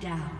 down.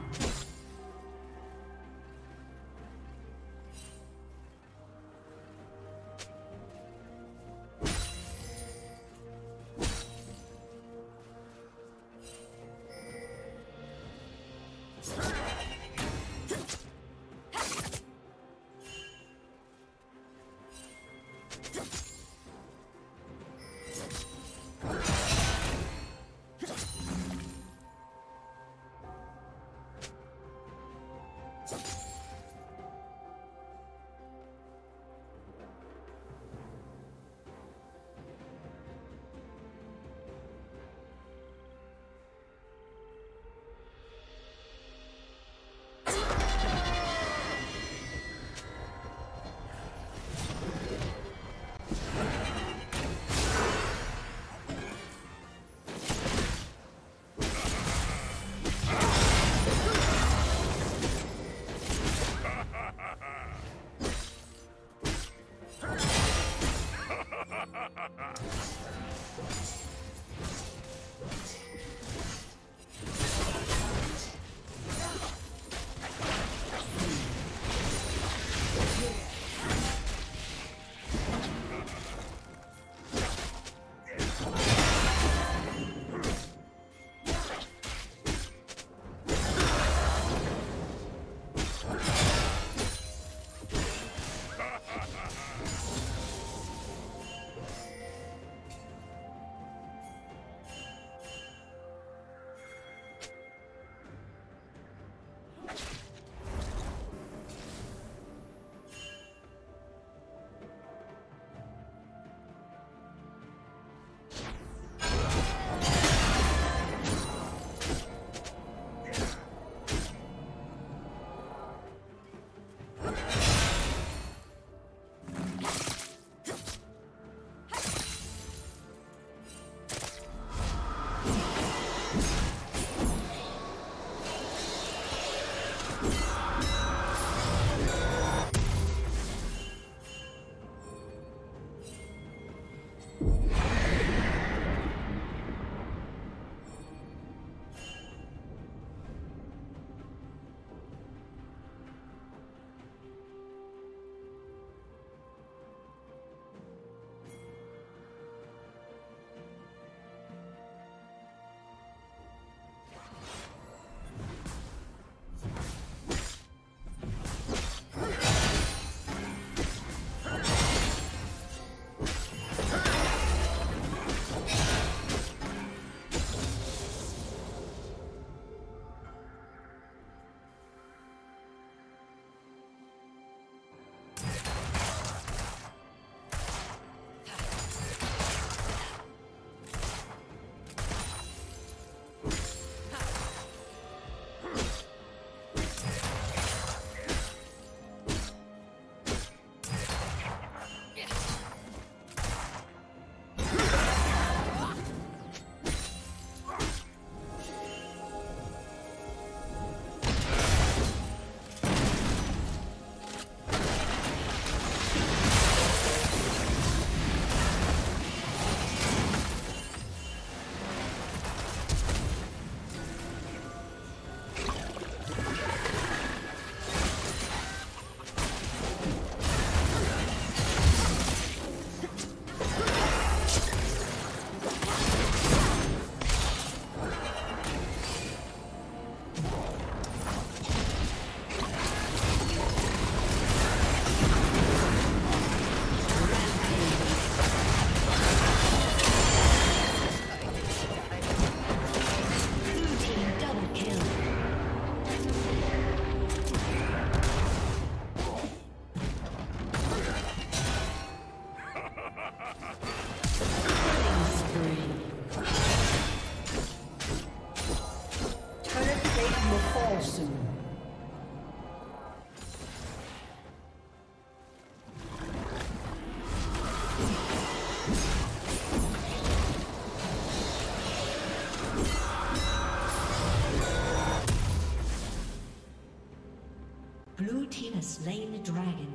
Blue team has slain the dragon.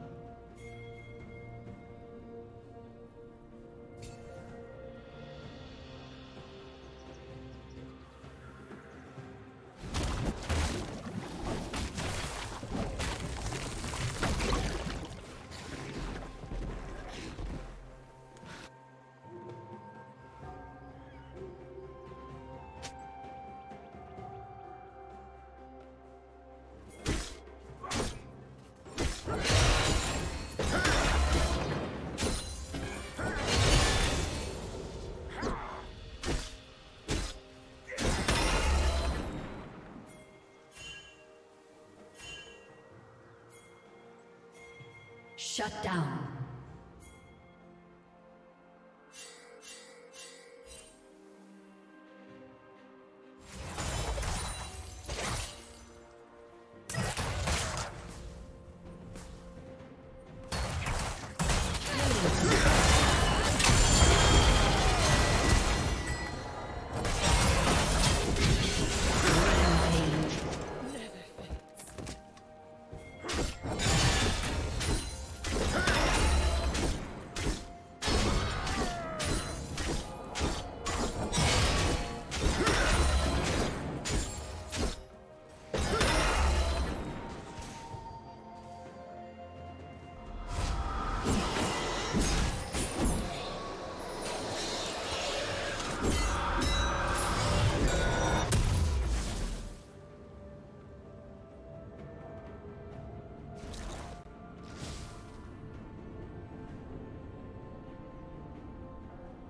Shut down.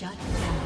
Shut down.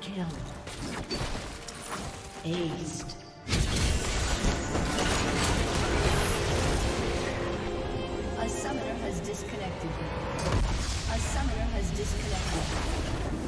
Kill. Aced. A summoner has disconnected. A summoner has disconnected.